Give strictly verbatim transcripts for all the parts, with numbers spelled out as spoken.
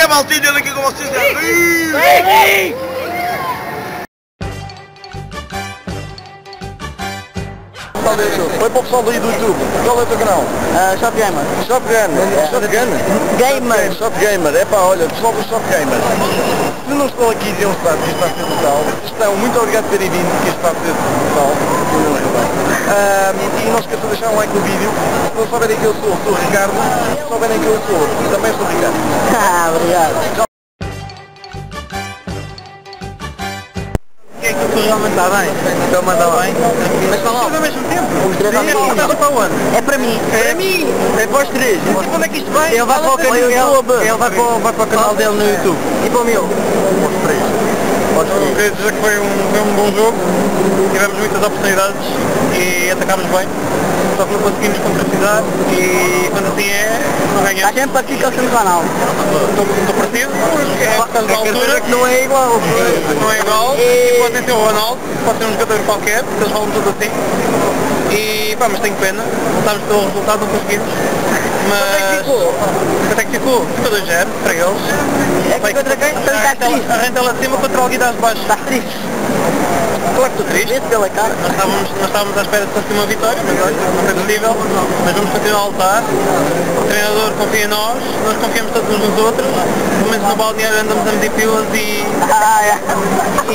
quer Valtinho aqui com vocês. Fique! Fique! Foi para o pessoal daí do YouTube, qual é o teu canal? Uh, Shop Gamer. Shop Gamer? É. Shop Gamer? Gamer. Shop Gamer, é pá, olha, pessoal do Shop Gamer. Se não estão aqui, deviam estar, porque isto está a ser brutal. Estão, muito obrigado por terem vindo, porque isto está a ser brutal. Uh, e não esqueçam de deixar um like no vídeo. Se não souberem quem eu sou, sou o Ricardo. Se souberem quem eu sou, também sou o Ricardo. Ah, obrigado. Realmente está bem, então manda bem, mas são logo ao mesmo tempo, os três ao mesmo tempo, para onde? É para mim, é para mim, é para os três, e quando é que isto vai? Ele vai para o canal dele, ele vai para o canal dele no YouTube, e para o meu? Os três, queria dizer que foi um bom jogo, tivemos muitas oportunidades e atacámos bem, só que não conseguimos contracidade e quando assim é, não ganhamos. Há sempre aqui que eles têm no canal. Estou parecido, mas é altura que não é igual. Não é igual, e podem ter o Ronaldo, pode ser um jogador qualquer, porque eles falam tudo assim. E pá, mas tenho pena, lutámos pelo resultado, não conseguimos. Mas... Quanto é que ficou? Ficou dois a zero para eles. É que contra quem? Arrenta lá de cima contra o Alguidaz de baixo. Está triste. Claro que estou triste, pela cara. Nós, estávamos, nós estávamos à espera de conseguir uma vitória, mas olha, não foi possível, mas vamos continuar a lutar, o treinador confia em nós, nós confiamos todos uns nos outros, pelo menos no balneário andamos a medir pilas e... Ah, é. E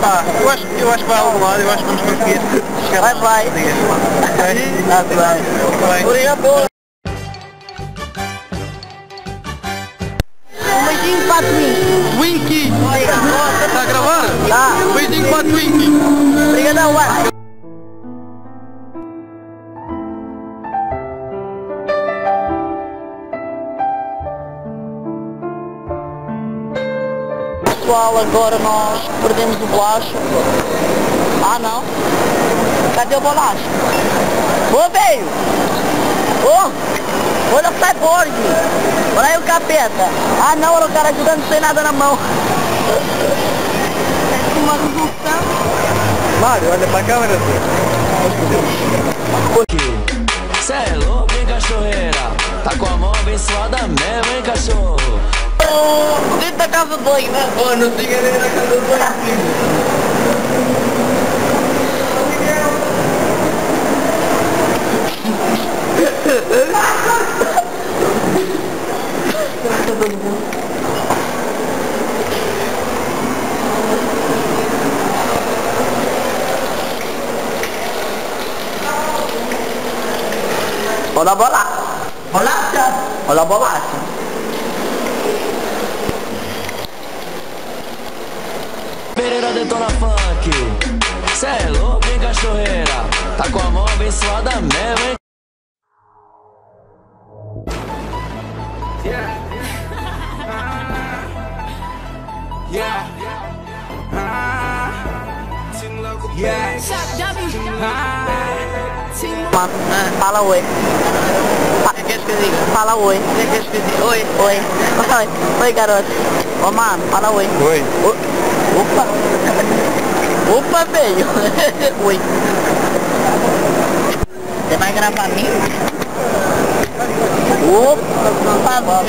pá, eu acho, eu acho que vai a algum lado, eu acho que vamos conseguir chegar lá. Vai, vai. Vai. Obrigado. Um beijinho para a Twinkie. Está a gravar? Tá. Um beijinho para a Twinkie. Obrigadão, ué. Pessoal, agora nós perdemos o bolacho. Ah, não. Cadê o bolacho? Ô, veio! Ô! Olha o Cyborg! Olha aí o capeta. Ah não, olha o cara ajudando sem nada na mão. Mário, olha pra câmera. Cê é louco, hein, cachorreira? Tá com a mão abençoada mesmo, hein, cachorro? Dentro da casa do banho, né? Pô, não tem ninguém na casa do banho. Olha a bolacha! Bolacha! Olha a bolacha! Pereira detona funk. Cê é louco, hein, cachorreira? Tá com a mão abençoada mesmo, hein? Yeah! Yeah! Yeah! Fala oi! Fala oi. Oi. Oi. Oi. Oi, garoto. Ô, mano, fala oi. Oi. O... Opa. Opa, velho. Oi. Você vai gravar mim? Opa, velho.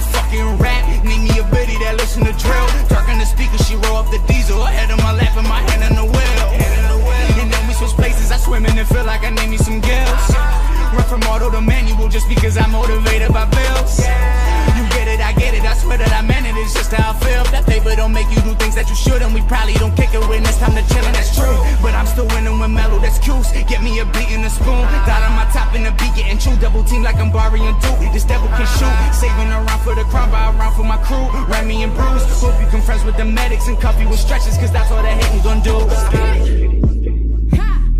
fucking rap. Need me a buddy that listen to drill. Dark on the speaker, she roll up the diesel. Head on my lap and my hand on the wheel. And then we switch places. I swim in and feel like I need me some gills. Run from auto to manual just because I'm motivated by bills. Yeah. You get it, I get it, I swear that I meant it, it's just how I feel. That paper don't make you do things that you shouldn't. We probably don't kick it when it's time to chillin', that's true. But I'm still winning with mellow, that's cute. Get me a beat and a spoon. Dot on my top in the beat, getting true. Double team like I'm Barry and Duke. This devil can shoot. Saving a round for the crime, buy a round for my crew. Remy and Bruce. Hope you can friends with the medics and cuff you with stretches, cause that's all that hatin' gon' do.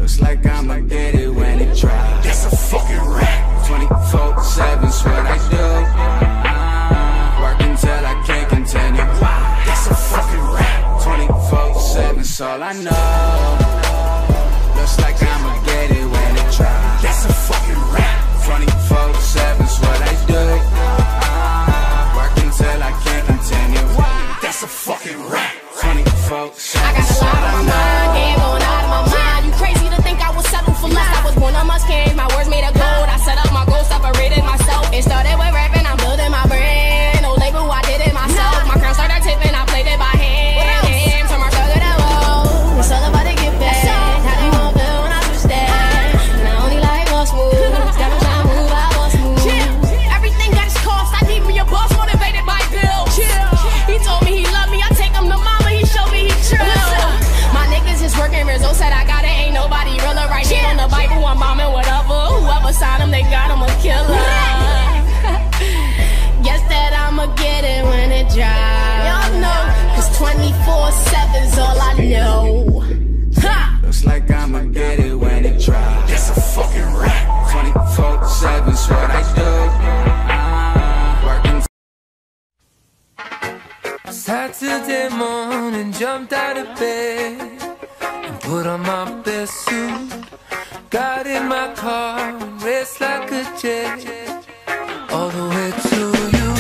Looks like I'm a dead it when it drops. That's a fucking rap. twenty-four seven, swear I pray God I'm a killer. Guess that I'ma get it when it dries. Y'all know, cause twenty-four seven's all I know. Ha! Looks like I'ma get it when it dries. That's a fucking rap. Twenty-four seven's what I do. Saturday morning, jumped out of bed and put on my best suit. Got in my car and raced like a jet all the way to you.